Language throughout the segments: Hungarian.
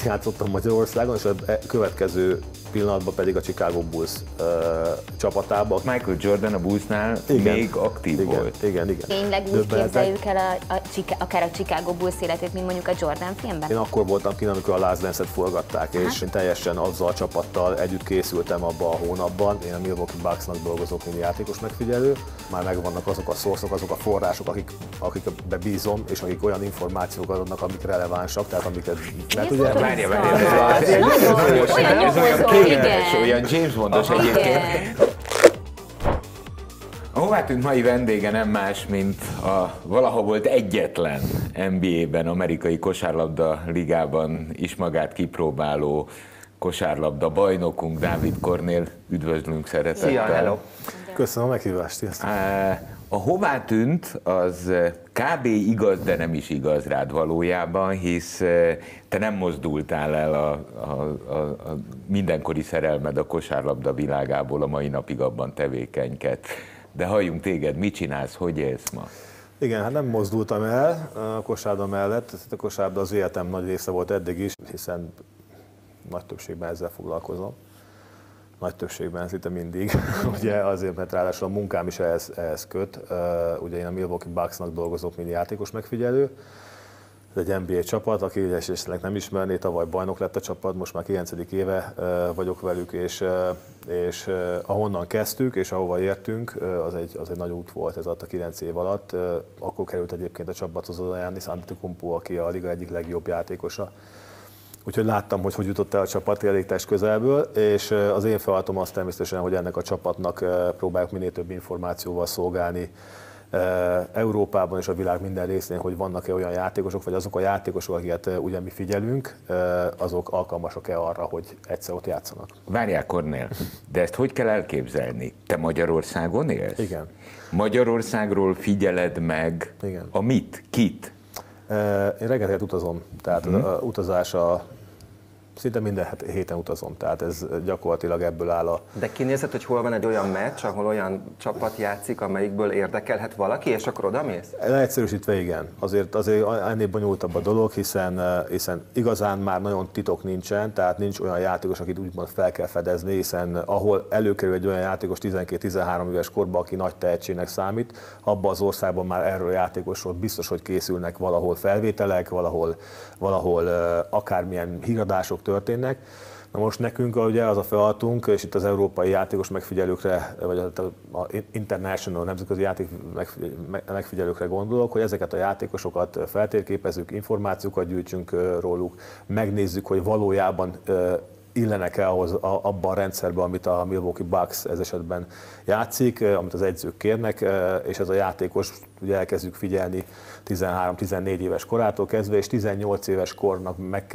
meccset játszottam Magyarországon, és a következő pillanatban pedig a Chicago Bulls csapatában. Michael Jordan a Bullsnál még aktív volt. Igen. Tényleg úgy képzeljük el akár a Chicago Bulls életét, mint mondjuk a Jordan filmben? Én akkor voltam kint, amikor a Last Dance-et forgatták, és én teljesen azzal a csapattal együtt készültem abban a hónapban. Én a Milwaukee Bucksnak dolgozok, mint játékos megfigyelő. Már megvannak azok a source-ok, azok a források, akikbe bízom, és akik olyan információkat adnak, amik relevánsak, tehát amiket... Olyan James Bondos egyébként. A Horvátunk mai vendége nem más, mint a valaha volt egyetlen NBA-ben, amerikai kosárlabda ligában is magát kipróbáló kosárlabda bajnokunk, Dávid Kornél. Üdvözlünk szeretettel. Szia, hello. Köszönöm a meghívást. A hová tűnt, az kb. Igaz, de nem is igaz rád valójában, hisz te nem mozdultál el a mindenkori szerelmed a kosárlabda világából, a mai napig abban tevékenykedsz. De halljunk téged, mit csinálsz, hogy élsz ma? Igen, hát nem mozdultam el a kosárda mellett. A kosárda az életem nagy része volt eddig is, hiszen nagy többségben ezzel foglalkozom. Nagy többségben, szinte mindig, ugye azért, mert ráadásul a munkám is ehhez köt. Ugye én a Milwaukee Bucksnak dolgozok, mint játékos megfigyelő. Ez egy NBA csapat, aki esetleg nem ismerné, tavaly bajnok lett a csapat, most már 9. éve vagyok velük, és ahonnan kezdtük és ahova értünk, az egy nagy út volt ez alatt a 9 év alatt. Akkor került egyébként a csapathoz az Giannis Antetokounmpo, aki a liga egyik legjobb játékosa. Úgyhogy láttam, hogy jutott el a csapat elég test közelből, és az én feladatom az természetesen, hogy ennek a csapatnak próbáljuk minél több információval szolgálni Európában és a világ minden részén, hogy vannak-e olyan játékosok, vagy azok a játékosok, akiket ugye mi figyelünk, azok alkalmasak-e arra, hogy egyszer ott játszanak. Várjál, Kornél, de ezt hogy kell elképzelni? Te Magyarországon élsz? Igen. Magyarországról figyeled meg a mit, kit? Én rengeteget utazom, tehát az utazása, szinte minden héten utazom, tehát ez gyakorlatilag ebből áll a... De kinézed, hogy hol van egy olyan meccs, ahol olyan csapat játszik, amelyikből érdekelhet valaki, és akkor odamész? Leegyszerűsítve igen. Azért ennél bonyolultabb a dolog, hiszen igazán már nagyon titok nincsen, tehát nincs olyan játékos, akit úgymond fel kell fedezni, hiszen ahol előkerül egy olyan játékos 12-13 éves korban, aki nagy tehetségnek számít, abban az országban már erről a játékosról biztos, hogy készülnek valahol felvételek, valahol akármilyen híradások történnek. Na most nekünk ugye az a feladatunk, és itt az európai játékos megfigyelőkre, vagy a international, nemzetközi játék megfigyelőkre gondolok, hogy ezeket a játékosokat feltérképezzük, információkat gyűjtsünk róluk, megnézzük, hogy valójában illenek el ahhoz, abban a rendszerben, amit a Milwaukee Bucks ez esetben játszik, amit az edzők kérnek, és ez a játékos, ugye elkezdjük figyelni 13-14 éves korától kezdve, és 18 éves kornak meg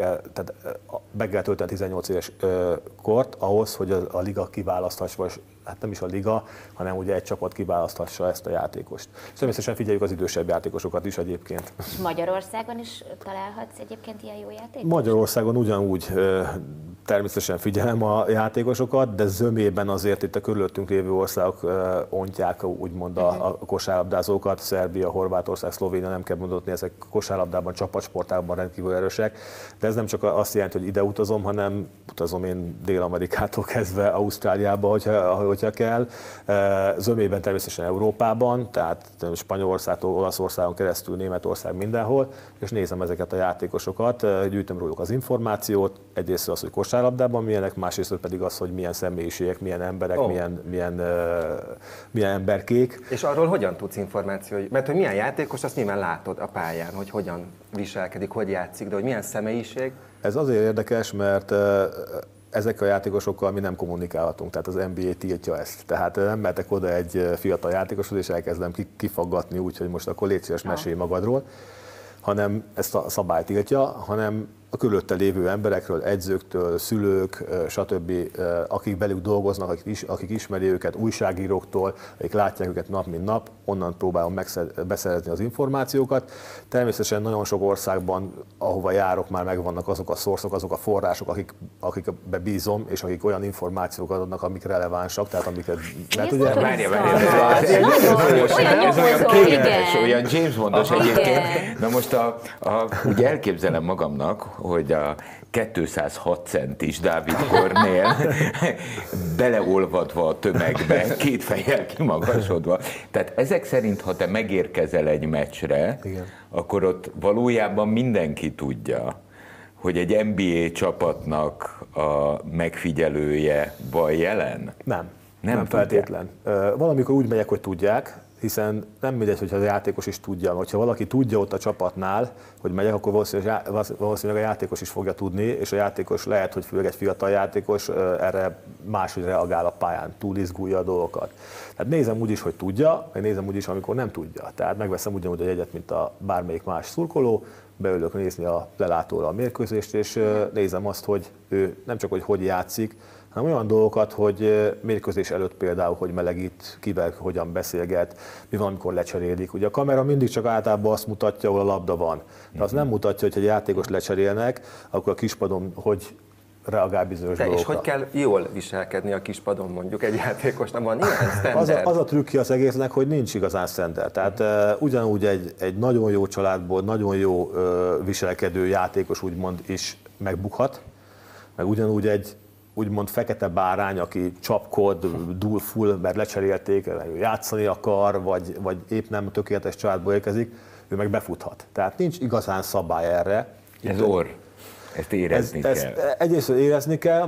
kell tölteni 18 éves kort ahhoz, hogy a liga kiválaszthassa, vagy hát nem is a liga, hanem ugye egy csapat kiválaszthassa ezt a játékost. Természetesen figyeljük az idősebb játékosokat is egyébként. És Magyarországon is találhatsz egyébként ilyen jó játékost? Magyarországon ugyanúgy természetesen figyelem a játékosokat, de zömében azért itt a körülöttünk lévő országok ontják úgymond a kosárlabdázókat. Szerbia, Horvátország, Szlovénia, nem kell mondatni, ezek kosárlabdában, csapatsportában rendkívül erősek. De ez nem csak azt jelenti, hogy ide utazom, hanem utazom én Dél-Amerikától kezdve Ausztráliába, hogyha kell. Zömében természetesen Európában, tehát Spanyolországtól, Olaszországon keresztül, Németország, mindenhol, és nézem ezeket a játékosokat, gyűjtöm róluk az információt, egyrészt az, hogy kosárlabdában milyenek, másrészt pedig az, hogy milyen személyiségek, milyen emberek, milyen emberkék. És arról hogyan tudsz információt? Mert hogy milyen játékos, azt nyilván látod a pályán, hogy hogyan viselkedik, hogy játszik, de hogy milyen személyiség? Ez azért érdekes, mert ezek a játékosokkal mi nem kommunikálhatunk, tehát az NBA tiltja ezt. Tehát nem mehetek oda egy fiatal játékoshoz, és elkezdem kifaggatni úgy, hogy most akkor légy szíves, mesélj magadról, hanem ezt a szabály tiltja, hanem a körülötte lévő emberekről, edzőktől, szülők, stb., akik velük dolgoznak, akik ismeri őket, újságíróktól, akik látják őket nap mint nap, onnan próbálom beszerezni az információkat. Természetesen nagyon sok országban, ahova járok, már megvannak azok a szorszok, azok a források, akikbe bízom, és akik olyan információkat adnak, amik relevánsak, tehát amiket... Ez olyan kényelmes, olyan James Bondos egyébként. Na most ugye elképzelem magamnak, hogy a 206 centis Dávid Kornél beleolvadva a tömegbe, két fejjel kimagasodva. Tehát ezek szerint, ha te megérkezel egy meccsre, igen, akkor ott valójában mindenki tudja, hogy egy NBA csapatnak a megfigyelője van jelen? Nem feltétlen. Valamikor úgy megyek, hogy tudják, hiszen nem mindegy, hogyha a játékos is tudja. Ha valaki tudja ott a csapatnál, hogy megyek, akkor valószínűleg a játékos is fogja tudni, és a játékos lehet, hogy főleg egy fiatal játékos erre máshogy reagál a pályán, túlizgulja a dolgokat. Tehát nézem úgy is, hogy tudja, meg nézem úgy is, amikor nem tudja. Tehát megveszem ugyanúgy a jegyet, mint a bármelyik más szurkoló, beülök nézni a lelátóra a mérkőzést, és nézem azt, hogy ő nem csak hogy játszik, hanem olyan dolgokat, hogy mérkőzés előtt például, hogy melegít, kivel hogyan beszélget, mi van, amikor lecserélik. Ugye a kamera mindig csak általában azt mutatja, ahol a labda van. De az nem mutatja, hogy egy játékos lecserélnek, akkor a kispadon hogy reagál bizonyos dolgokra. És hogy kell jól viselkedni a kispadon, mondjuk egy játékosnak, van ilyen standard? Az a trükkje az egésznek, hogy nincs igazán standard. Tehát ugyanúgy egy nagyon jó családból, nagyon jó viselkedő játékos úgymond is megbukhat, meg ugyanúgy egy úgymond fekete bárány, aki csapkod, dúl full, mert lecserélték, játszani akar, vagy épp nem tökéletes családból érkezik, ő meg befuthat. Tehát nincs igazán szabály erre. Ez orr. Ezt érezni kell. Egyrészt érezni kell,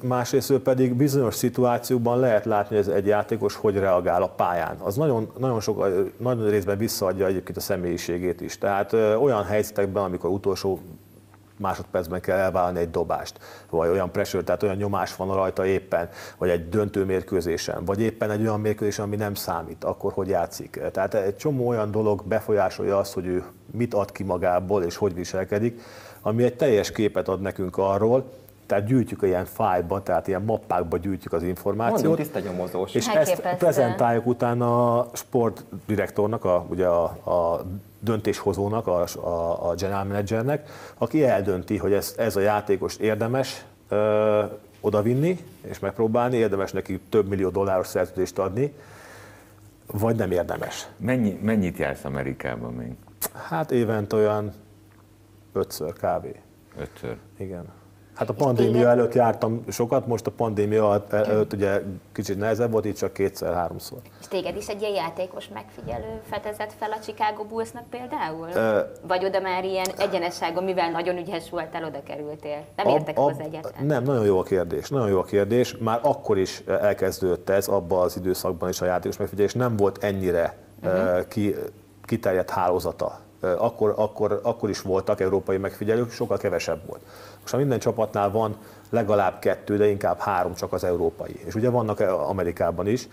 másrészt pedig bizonyos szituációban lehet látni, hogy ez egy játékos hogy reagál a pályán. Az nagyon részben visszaadja egyébként a személyiségét is. Tehát olyan helyzetekben, amikor utolsó másodpercben kell elválni egy dobást, vagy olyan pressure, tehát olyan nyomás van rajta éppen, vagy egy döntő mérkőzésen, vagy éppen egy olyan mérkőzésen, ami nem számít, akkor hogy játszik. Tehát egy csomó olyan dolog befolyásolja azt, hogy ő mit ad ki magából, és hogy viselkedik, ami egy teljes képet ad nekünk arról, tehát gyűjtjük ilyen fájlba, tehát ilyen mappákba gyűjtjük az információt. Mondjuk tiszta nyomozós. És ezt prezentáljuk utána a sportdirektornak, ugye a döntéshozónak, a general managernek, aki eldönti, hogy ez a játékos érdemes odavinni és megpróbálni, érdemes neki több millió dolláros szerződést adni, vagy nem érdemes. Mennyit jársz Amerikában még? Hát évente olyan 5-ször kb. 5-ször? Igen. Hát a pandémia előtt jártam sokat, most a pandémia előtt ugye kicsit nehezebb volt, így csak 2-3-szor. És téged is egy ilyen játékos megfigyelő fedezett fel a Chicago Bullsnak például? Vagy oda már ilyen egyenesságon, mivel nagyon ügyes voltál, oda kerültél? Nem értek hozzá egyáltalán? Nem, nagyon jó a kérdés. Nagyon jó a kérdés. Már akkor is elkezdődött ez, abban az időszakban is a játékos megfigyelés nem volt ennyire kiterjedt hálózata. Akkor is voltak európai megfigyelők, sokkal kevesebb volt. Most minden csapatnál van legalább 2, de inkább 3 csak az európai. És ugye vannak Amerikában is,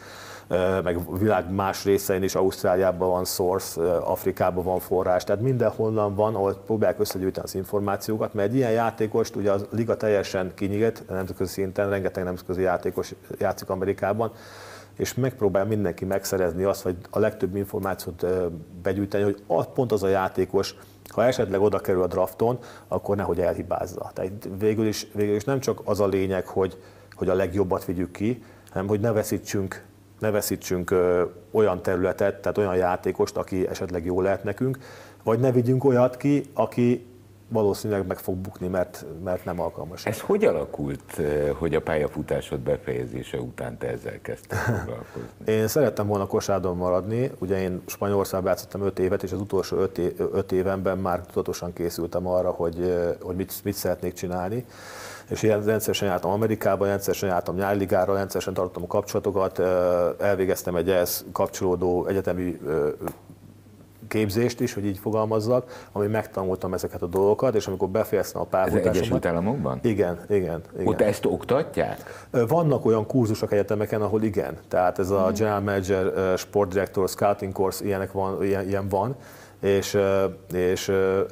meg világ más részein is, Ausztráliában van source, Afrikában van forrás, tehát mindenhonnan van, ahol próbálják összegyűjteni az információkat, mert egy ilyen játékost ugye a liga teljesen kinyílt, nemzetközi szinten rengeteg nemzetközi játékos játszik Amerikában, és megpróbál mindenki megszerezni azt, vagy a legtöbb információt begyűjteni, hogy pont az a játékos, ha esetleg oda kerül a drafton, akkor nehogy elhibázza. Tehát végül is nem csak az a lényeg, hogy a legjobbat vigyük ki, hanem hogy ne veszítsünk olyan területet, tehát olyan játékost, aki esetleg jó lehet nekünk, vagy ne vigyünk olyat ki, aki valószínűleg meg fog bukni, mert nem alkalmas. Ez hogy alakult, hogy a pályafutásod befejezése után te ezzel kezdtél foglalkozni? Én szerettem volna kosárlabdában maradni, ugye én Spanyolországban játszottam 5 évet, és az utolsó 5 évenben már tudatosan készültem arra, hogy mit szeretnék csinálni. És ilyen rendszeresen jártam Amerikában, rendszeresen jártam nyárligára, rendszeresen tartottam a kapcsolatokat, elvégeztem egy ehhez kapcsolódó egyetemi képzést is, hogy így fogalmazzak, ami megtanultam ezeket a dolgokat, és amikor befejeztem a pályafutásomat... Ez Egyesült Államokban? Igen. Ott ezt oktatják? Vannak olyan kurzusok egyetemeken, ahol igen. Tehát ez a General Manager, Sportdirektor, Scouting Course, ilyen van. És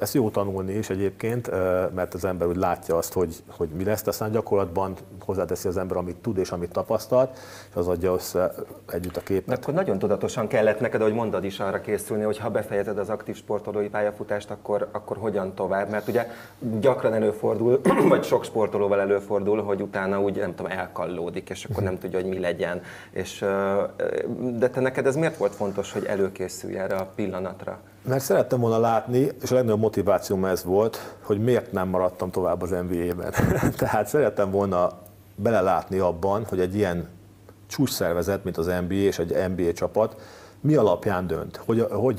ezt jó tanulni is egyébként, mert az ember úgy látja azt, hogy mi lesz, aztán gyakorlatban hozzáteszi az ember, amit tud és amit tapasztalt, és az adja össze együtt a képet. De akkor nagyon tudatosan kellett neked, ahogy mondod is, arra készülni, hogy ha befejezed az aktív sportolói pályafutást, akkor hogyan tovább, mert ugye gyakran előfordul, vagy sok sportolóval előfordul, hogy utána úgy nem tudom, elkallódik, és akkor nem tudja, hogy mi legyen. De te neked ez miért volt fontos, hogy előkészülj erre a pillanatra? Mert szerettem volna látni, és a legnagyobb motivációm ez volt, hogy miért nem maradtam tovább az NBA-ben. Tehát szerettem volna belelátni abban, hogy egy ilyen csúcsszervezet, mint az NBA és egy NBA csapat, mi alapján dönt,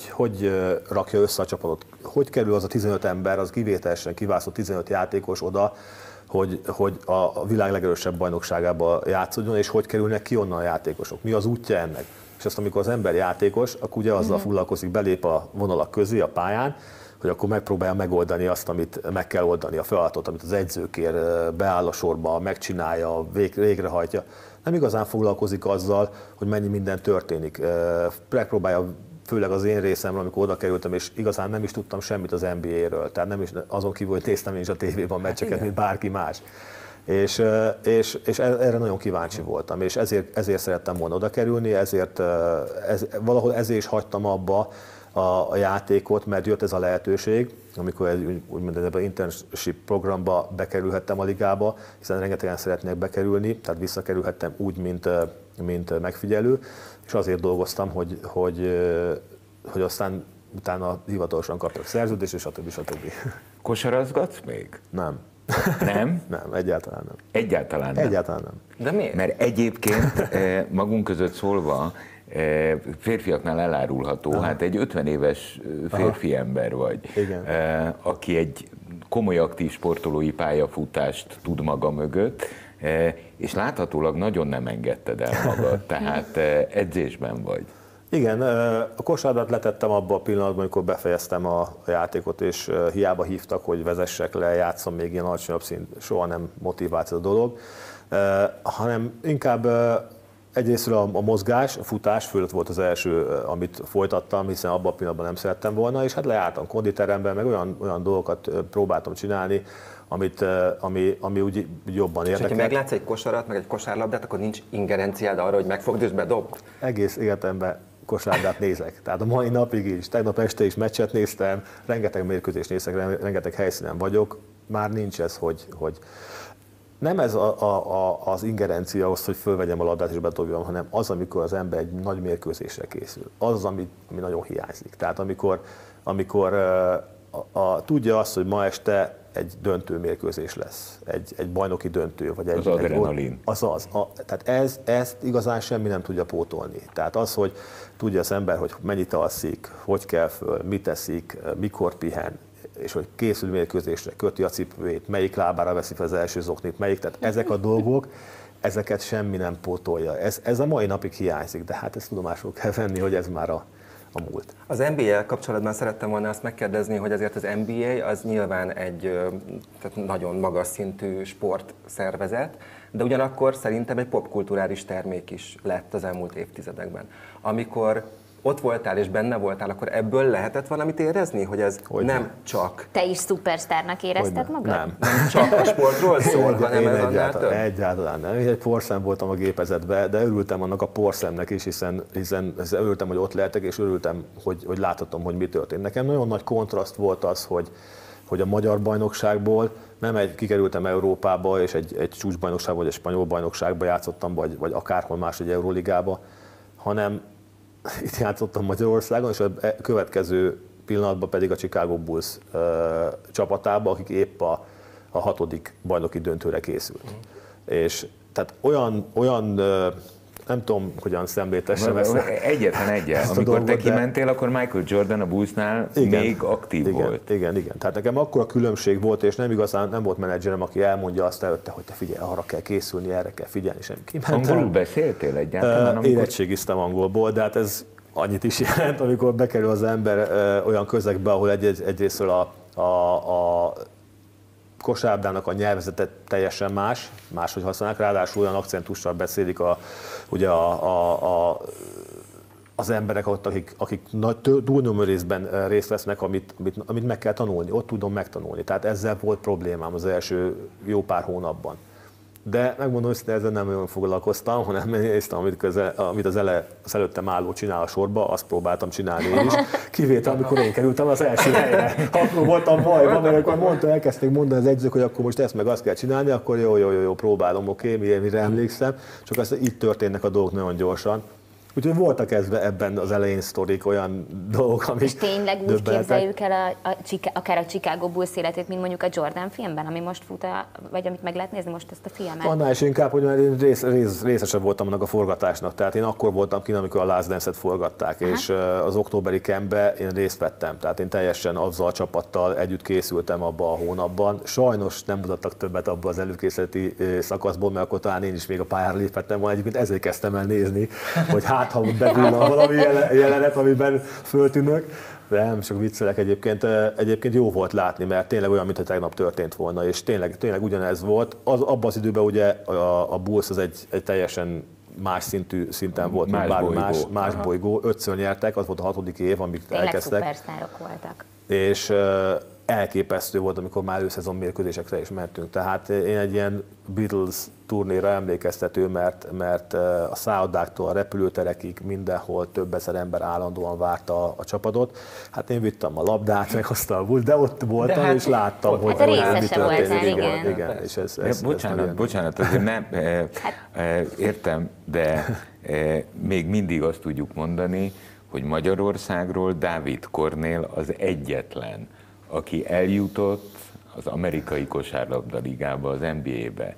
hogy rakja össze a csapatot, hogy kerül az a 15 ember, az kivételesen kiválasztott 15 játékos oda, hogy a világ legerősebb bajnokságába játszódjon, és hogy kerülnek ki onnan a játékosok, mi az útja ennek. És azt, amikor az ember játékos, akkor ugye azzal foglalkozik, belép a vonalak közé a pályán, hogy akkor megpróbálja megoldani azt, amit meg kell oldani, a feladatot, amit az edző kér, beáll a sorba, megcsinálja, végrehajtja. Nem igazán foglalkozik azzal, hogy mennyi minden történik. Megpróbálja, főleg az én részemről, amikor oda kerültem, és igazán nem is tudtam semmit az NBA-ről. Tehát nem is, azon kívül, hogy néztem én is a tévében meccseket, mint bárki más. És erre nagyon kíváncsi voltam, és ezért szerettem volna oda kerülni, valahol ezért is hagytam abba a játékot, mert jött ez a lehetőség, amikor egy úgymond internship programba bekerülhettem a ligába, hiszen rengetegen szeretnék bekerülni, tehát visszakerülhettem úgy, mint megfigyelő, és azért dolgoztam, hogy aztán utána hivatalosan kaptak szerződést, és stb. Kosarazgatsz még? Nem. Nem? Nem, egyáltalán nem. Egyáltalán nem? Egyáltalán nem. De miért? Mert egyébként magunk között szólva férfiaknál elárulható, hát egy 50 éves férfi ember vagy, aki egy komoly aktív sportolói pályafutást tud maga mögött, és láthatólag nagyon nem engedted el magad, tehát edzésben vagy. Igen, a kosárlabdát letettem abban a pillanatban, amikor befejeztem a játékot, és hiába hívtak, hogy vezessek le, játszom még ilyen alacsonyabb szint, soha nem motiváció a dolog, hanem inkább egyrészt a mozgás, a futás fölött volt az első, amit folytattam, hiszen abban a pillanatban nem szerettem volna, és hát lejártam konditeremben, meg olyan dolgokat próbáltam csinálni, ami úgy jobban érdekel. És ha meglátsz egy kosarat, meg egy kosárlabdát, akkor nincs ingerenciád arra, hogy megfogd és bedobd? Egész életemben kosárlabdát nézek. Tehát a mai napig is, tegnap este is meccset néztem, rengeteg mérkőzést nézek, rengeteg helyszínen vagyok. Már nincs ez, hogy nem ez az ingerencia az, hogy fölvegyem a labdát és bedobjam, hanem az, amikor az ember egy nagy mérkőzésre készül. Az, ami nagyon hiányzik. Tehát amikor tudja azt, hogy ma este egy döntő mérkőzés lesz, egy bajnoki döntő, vagy egy... Az adrenalin. Tehát ezt igazán semmi nem tudja pótolni. Tehát az, hogy tudja az ember, hogy mennyit alszik, hogy kell föl, mit eszik, mikor pihen, és hogy készül mérkőzésre, köti a cipőjét, melyik lábára veszi fel az első zoknit, melyik, tehát ezek a dolgok, ezeket semmi nem pótolja. Ez a mai napig hiányzik, de hát ezt tudomásul kell venni, hogy ez már a múlt. Az NBA-vel kapcsolatban szerettem volna azt megkérdezni, hogy azért az NBA az nyilván egy nagyon magas szintű sportszervezet, de ugyanakkor szerintem egy popkulturális termék is lett az elmúlt évtizedekben. Amikor ott voltál és benne voltál, akkor ebből lehetett valamit érezni, hogy ez nem csak... Te is szupersztárnak érezted magad? Nem. Nem csak a sportról szól, hanem ez annál több? Egyáltalán nem. Én egy porszem voltam a gépezetben, de örültem annak a porszemnek is, hiszen örültem, hogy ott lehetek, és örültem, hogy láthatom, hogy mi történt. Nekem nagyon nagy kontraszt volt az, hogy a magyar bajnokságból kikerültem Európába, és egy csúcsbajnokságba, vagy egy spanyol bajnokságba játszottam, vagy akárhol más, egy Euróligába, hanem itt játszottam Magyarországon, és a következő pillanatban pedig a Chicago Bulls csapatába, akik épp a 6. bajnoki döntőre készült. És tehát olyan nem tudom, hogyan szemléltessem ezt. Egyetlen. Amikor te kimentél, akkor Michael Jordan a Bullsnál még aktív volt. Igen. Tehát nekem akkora különbség volt, és nem volt menedzserem, aki elmondja azt előtte, hogy te figyelj, arra kell készülni, erre kell figyelni. Angolul beszéltél egyáltalán? Érettségiztem angolból, de hát ez annyit is jelent, amikor bekerül az ember olyan közegbe, ahol egyrésztről a kosárdának a nyelvezete teljesen máshogy használnak, ráadásul olyan akcentussal beszélik ugye az emberek ott, akik túlnyomó részben részt vesznek, amit meg kell tanulni, ott tudom megtanulni. Tehát ezzel volt problémám az első jó pár hónapban. De megmondom őszintén, ezzel nem olyan foglalkoztam, hanem néztem, amit az előttem álló csinál a sorba, azt próbáltam csinálni én is. Kivétel, amikor én kerültem az első helyre. Akkor voltam bajban, mert akkor elkezdték mondani az edzők, hogy akkor most ezt meg azt kell csinálni, akkor jó, próbálom, oké, mire emlékszem. Csak így történnek a dolgok nagyon gyorsan. Úgyhogy voltak ebben az elején sztorik, olyan dolgok, amik döbbenetek. És tényleg úgy képzeljük el akár a Chicago Bulls életét, mint mondjuk a Jordan filmben, ami most fut, vagy amit meg lehet nézni most ezt a filmet. Annál is inkább, hogy már én részesebb voltam annak a forgatásnak. Tehát én akkor voltam kint, amikor a Last Dance-et forgatták, aha, és az októberi campbe én részt vettem. Tehát én teljesen azzal a csapattal együtt készültem abban a hónapban. Sajnos nem mutattak többet abban az előkészületi szakaszból, mert akkor talán én is még a pályára léphettem volna, egyébként ezért kezdtem el nézni, hogy hát ha bevillan valami jelenet, amiben föltűnök. Nem, csak viccelek egyébként. Egyébként jó volt látni, mert tényleg olyan, mintha tegnap történt volna, és tényleg ugyanez volt. Abban az időben ugye a Bulls az egy teljesen más szinten volt, más bolygó. 5-ször nyertek, az volt a 6. év, amik elkezdtek. Tényleg szupersztárok voltak. És elképesztő volt, amikor már őszezon mérkőzésekre is mentünk. Tehát én egy ilyen Beatles turnéra emlékeztető, mert a szállodáktól a repülőterekig mindenhol több ezer ember állandóan várta a csapatot. Hát én vittem a labdát, meghoztam a bult, de ott voltam, de és láttam, ott, hogy mi történik. Igen. És ez bocsánat, azért nem, értem, de még mindig azt tudjuk mondani, hogy Magyarországról Dávid Kornél az egyetlen, aki eljutott az amerikai kosárlabda ligába, az NBA-be.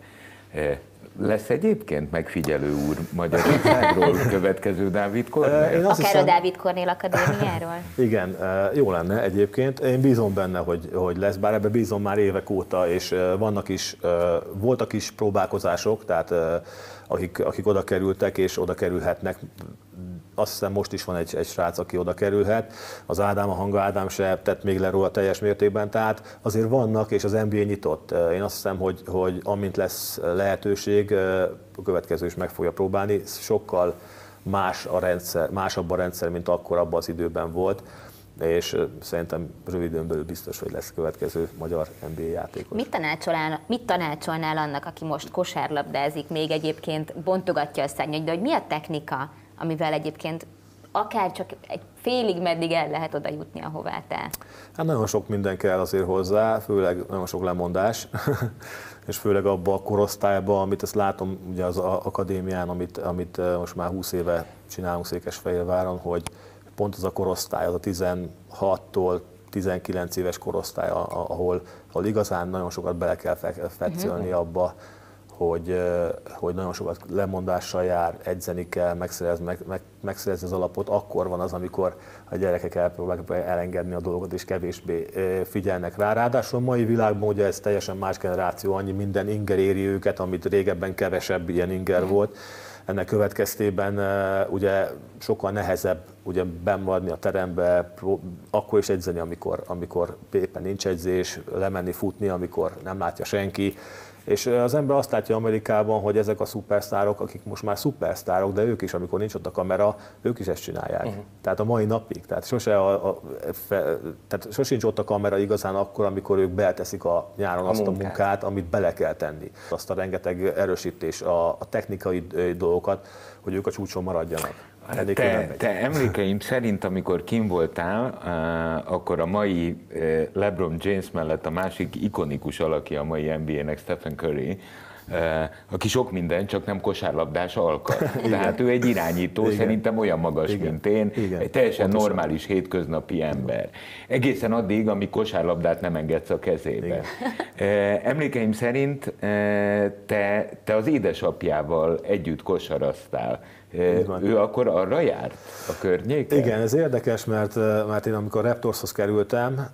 Lesz egyébként megfigyelő úr Magyarországról következő Dávid Kornél? Akár a Dávid Kornél akadémiáról? Igen, jó lenne egyébként. Én bízom benne, hogy lesz, bár ebbe bízom már évek óta, és voltak is próbálkozások, tehát akik oda kerültek és oda kerülhetnek. Azt hiszem, most is van egy srác, aki oda kerülhet. Az Ádám, a Hanga Ádám se tett még le róla teljes mértékben, tehát azért vannak, és az NBA nyitott. Én azt hiszem, hogy amint lesz lehetőség, a következő is meg fogja próbálni. Sokkal másabb a rendszer, mint akkor abban az időben volt, és szerintem röviden belül biztos, hogy lesz következő magyar NBA játékos. Mit tanácsolnál annak, aki most kosárlabdázik, még egyébként bontogatja a szárnyait, de hogy mi a technika, amivel egyébként akár csak egy félig meddig el lehet oda jutni, ahová te? Hát nagyon sok minden kell azért hozzá, főleg nagyon sok lemondás, és főleg abban a korosztályban, amit ezt látom ugye az akadémián, amit most már 20 éve csinálunk Székesfehérváron, hogy pont az a korosztály, az a 16-tól 19 éves korosztály, ahol igazán nagyon sokat bele kell fetszölni abba, hogy nagyon sokat lemondással jár, edzeni kell, megszerezni az alapot. Akkor van az, amikor a gyerekek elpróbálják elengedni a dolgot, és kevésbé figyelnek rá. Ráadásul a mai világban ugye ez teljesen más generáció, annyi minden inger éri őket, amit régebben kevesebb ilyen inger volt. Ennek következtében ugye sokkal nehezebb ugye bennmaradni a terembe, akkor is edzeni, amikor éppen nincs edzés, lemenni futni, amikor nem látja senki. És az ember azt látja Amerikában, hogy ezek a szupersztárok, akik most már szupersztárok, de ők is, amikor nincs ott a kamera, ők is ezt csinálják. Tehát a mai napig. Tehát sosincs ott a kamera igazán akkor, amikor ők belteszik a nyáron azt a munkát, amit bele kell tenni. Azt a rengeteg erősítés, a technikai dolgokat, hogy ők a csúcson maradjanak. Te emlékeim szerint, amikor kim voltál, akkor a mai LeBron James mellett a másik ikonikus alakja a mai NBA-nek Stephen Curry, aki sok minden, csak nem kosárlabdás alkat. Tehát ő egy irányító, szerintem olyan magas, mint én, egy teljesen normális hétköznapi ember. Egészen addig, amíg kosárlabdát nem engedsz a kezébe. Emlékeim szerint te az édesapjával együtt kosaraztál. Ő akkor arra járt a környéken? Igen, ez érdekes, mert én amikor Raptorshoz kerültem,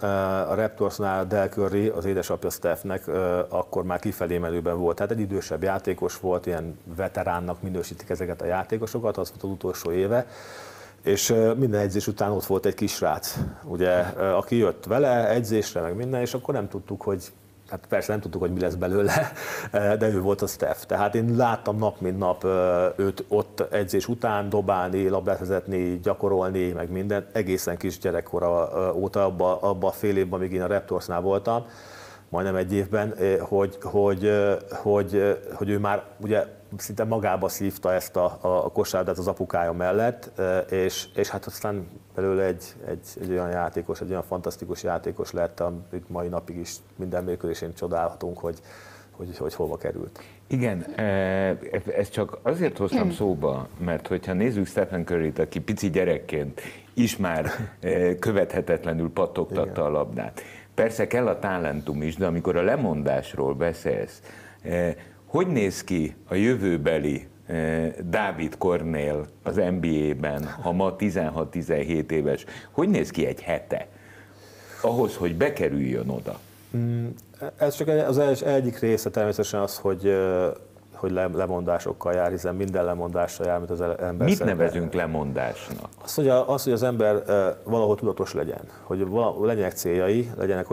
a Raptorsnál Del Curry, az édesapja Stephnek, akkor már kifelé menőben volt. Tehát egy idősebb játékos volt, ilyen veteránnak minősítik ezeket a játékosokat, az volt az utolsó éve. És minden edzés után ott volt egy kisrác, ugye, aki jött vele edzésre, meg minden, és akkor nem tudtuk, hogy hát persze nem tudtuk, hogy mi lesz belőle, de ő volt a Steph. Tehát én láttam nap mint nap őt ott edzés után dobálni, labdát vezetni, gyakorolni, meg minden. Egészen kis gyerekkora óta, abba a fél évben, amíg én a Raptorsnál voltam, majdnem egy évben, hogy ő már ugye szinte magába szívta ezt a kosárlabdát az apukája mellett, és hát aztán belőle egy olyan játékos, egy olyan fantasztikus játékos lett, amit mai napig is minden mérkőzésén csodálhatunk, hogy hogy hova került. Igen, ezt csak azért hoztam szóba, mert hogyha nézzük Stephen Curryt, aki pici gyerekként is már követhetetlenül pattogtatta a labdát. Persze kell a talentum is, de amikor a lemondásról beszélsz, hogy néz ki a jövőbeli Dávid Kornél az NBA-ben, ha ma 16-17 éves, hogy néz ki egy hete ahhoz, hogy bekerüljön oda? Ez csak az egyik része természetesen az, hogy lemondásokkal jár, hiszen minden lemondással jár, mint az ember. Mit nevezünk lemondásnak? Az, hogy az ember valahol tudatos legyen, hogy legyenek céljai, legyenek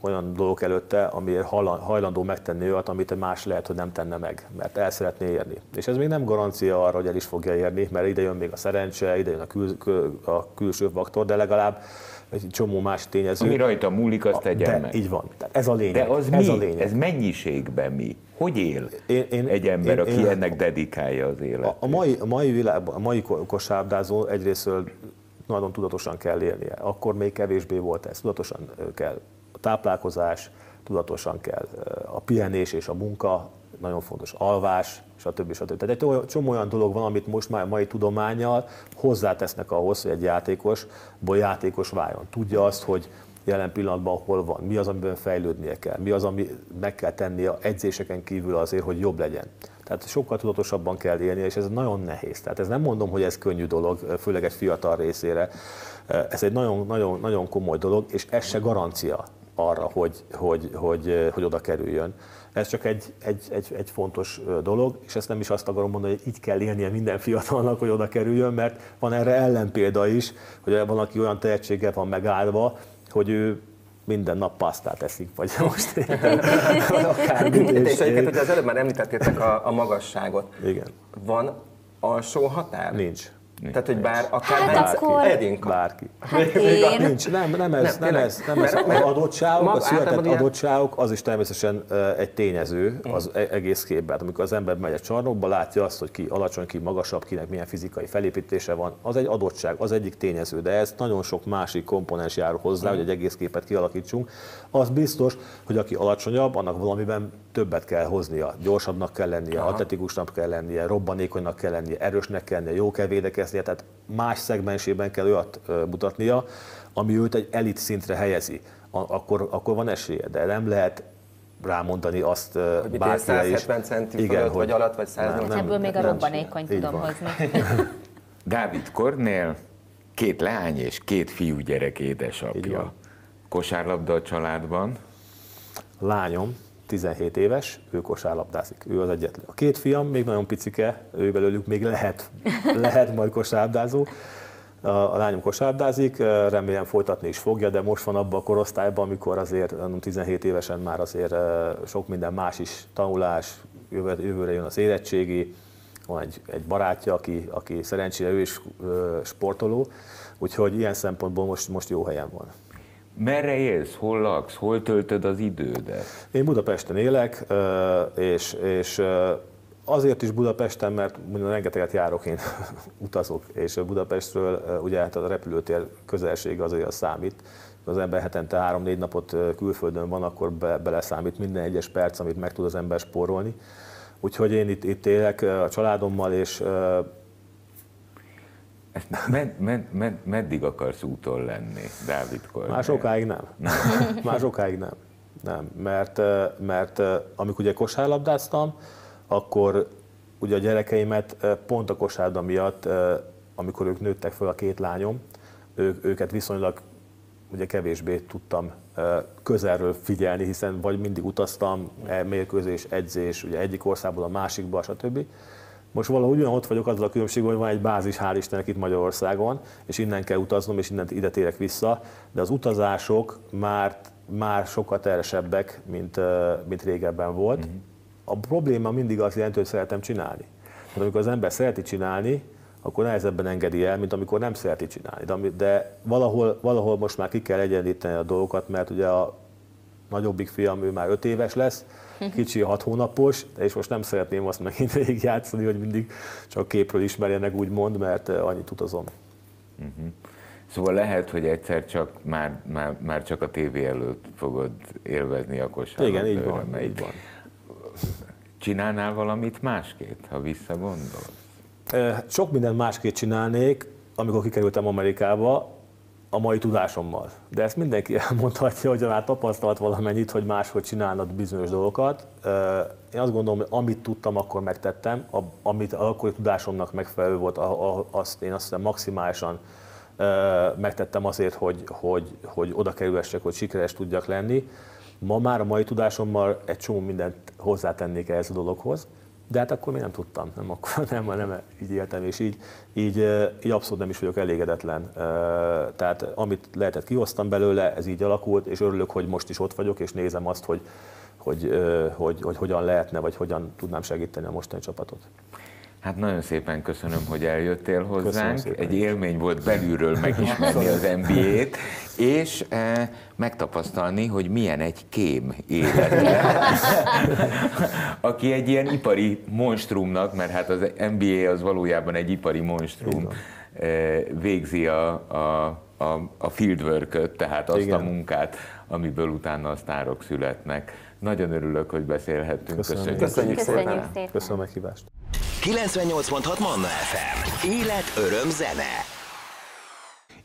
olyan dolgok előtte, amiért hajlandó megtenni olyat, amit más lehet, hogy nem tenne meg, mert el szeretné érni. És ez még nem garancia arra, hogy el is fogja érni, mert ide jön még a szerencse, ide jön a külső faktor, de legalább egy csomó más tényező. Ami rajta múlik, azt tegyen meg. Így van. Ez a lényeg. De a lényeg. Ez mennyiségben mi? Hogy él egy ember, aki ennek dedikálja az életét? A mai kosárlabdázó egyrésztről nagyon tudatosan kell élnie. Akkor még kevésbé volt ez. Tudatosan kell a táplálkozás, tudatosan kell a pihenés és a munka, nagyon fontos alvás, stb. Tehát egy csomó olyan dolog van, amit most már mai tudománnyal hozzátesznek ahhoz, hogy egy játékosból játékos váljon. Tudja azt, hogy jelen pillanatban hol van, mi az, amiben fejlődnie kell, mi az, ami meg kell tennie edzéseken kívül azért, hogy jobb legyen. Tehát sokkal tudatosabban kell élni, és ez nagyon nehéz. Tehát ez nem mondom, hogy ez könnyű dolog, főleg egy fiatal részére. Ez egy nagyon, nagyon, nagyon komoly dolog, és ez se garancia arra, hogy oda kerüljön. Ez csak egy fontos dolog, és ezt nem is azt akarom mondani, hogy így kell élnie minden fiatalnak, hogy oda kerüljön, mert van erre ellenpélda is, hogy van, aki olyan tehetséggel van megáldva, hogy ő minden nap pasztát eszik, vagy most akármit. És egyiket, hogy az előbb már említettétek a magasságot. Igen. Van alsó határ? Nincs. Tehát, hogy bár akár bárki. Hát én. Nincs, nem ez. Az adottságok, a született adottságok, az is természetesen egy tényező az egész képben. Amikor az ember megy a csarnokba, látja azt, hogy ki alacsony, ki magasabb, kinek milyen fizikai felépítése van, az egy adottság, az egyik tényező, de ez nagyon sok másik komponens jár hozzá, hogy egy egész képet kialakítsunk. Az biztos, hogy aki alacsonyabb, annak valamiben többet kell hoznia. Gyorsabbnak kell lennie, atletikusnak kell lennie, robbanékonynak kell lennie, erősnek kell lennie, jó kell védekezni. Tehát más szegmensében kell olyat mutatnia, ami őt egy elit szintre helyezi. Akkor van esélye, de nem lehet rámondani azt bárkire is. 170 centi fölött, vagy alatt, vagy 180. Ebből még a robbanékony tudom hozni. Dávid Kornél 2 leány és 2 fiúgyerek édesapja. Kosárlabda a családban? Lányom 17 éves, ő kosárlabdázik, ő az egyetlen. A 2 fiam még nagyon picike, ő belőlük még lehet majd kosárlabdázó. A lányom kosárlabdázik, remélem folytatni is fogja, de most van abban a korosztályban, amikor azért 17 évesen már azért sok minden más is, tanulás, jövőre jön az érettségi, van egy barátja, aki szerencsére ő is sportoló, úgyhogy ilyen szempontból most jó helyen van. Merre élsz? Hol laksz? Hol töltöd az idődet? Én Budapesten élek, és azért is Budapesten, mert rengeteget járok, én utazok, és Budapestről ugye hát a repülőtér közelsége azért az számít. Az ember hetente 3-4 napot külföldön van, akkor beleszámít minden egyes perc, amit meg tud az ember spórolni. Úgyhogy én itt élek a családommal, és... Meddig akarsz úton lenni, Dávid Kornél? Már sokáig nem. Mert amikor ugye kosárlabdáztam, akkor ugye a gyerekeimet pont a kosárlabda miatt, amikor ők nőttek föl, a 2 lányom, őket viszonylag ugye kevésbé tudtam közelről figyelni, hiszen vagy mindig utaztam, mérkőzés, edzés, ugye egyik országból a másikba, stb. Most valahogy ugyan ott vagyok azzal a különbségben, hogy van egy bázis, hál' Istennek, itt Magyarországon, és innen kell utaznom, és innen ide térek vissza, de az utazások már sokkal terhesebbek, mint régebben volt. A probléma mindig azt jelenti, hogy szeretem csinálni. Hát amikor az ember szereti csinálni, akkor nehezebben engedi el, mint amikor nem szereti csinálni. De valahol most már ki kell egyenlíteni a dolgokat, mert ugye a nagyobbik fiam, ő már 5 éves lesz, kicsi 6 hónapos, és most nem szeretném azt megint végigjátszani, hogy mindig csak képről ismerjenek, úgymond, mert annyit utazom. Szóval lehet, hogy egyszer csak már csak a tévé előtt fogod élvezni a kosárlabdát. Igen, így van. Csinálnál valamit másképp, ha visszagondolsz? Sok mindent másképp csinálnék, amikor kikerültem Amerikába, a mai tudásommal. De ezt mindenki elmondhatja, hogy már tapasztalt valamennyit, hogy máshogy csinálnak bizonyos dolgokat. Én azt gondolom, hogy amit tudtam, akkor megtettem, amit akkori tudásomnak megfelelő volt, azt én azt hiszem maximálisan megtettem azért, hogy oda kerülhessek, hogy sikeres tudjak lenni. Ma már a mai tudásommal egy csomó mindent hozzátennék ehhez a dologhoz, de hát akkor még nem tudtam, nem így éltem, és így abszolút nem is vagyok elégedetlen. Tehát amit lehetett, kihoztam belőle, ez így alakult, és örülök, hogy most is ott vagyok, és nézem azt, hogy hogyan lehetne, vagy hogyan tudnám segíteni a mostani csapatot. Hát nagyon szépen köszönöm, hogy eljöttél hozzánk. Egy élmény volt belülről megismerni az NBA-t, és megtapasztalni, hogy milyen egy kém élete, aki egy ilyen ipari monstrumnak, mert hát az NBA az valójában egy ipari monstrum, végzi a fieldwork-öt, tehát azt a munkát, amiből utána a sztárok születnek. Nagyon örülök, hogy beszélhettünk. Köszönjük szépen. Köszönöm a meghívást. 98.6 Manna FM. Élet, öröm, zene.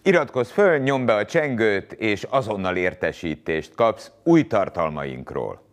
Iratkozz föl, nyomd be a csengőt, és azonnal értesítést kapsz új tartalmainkról.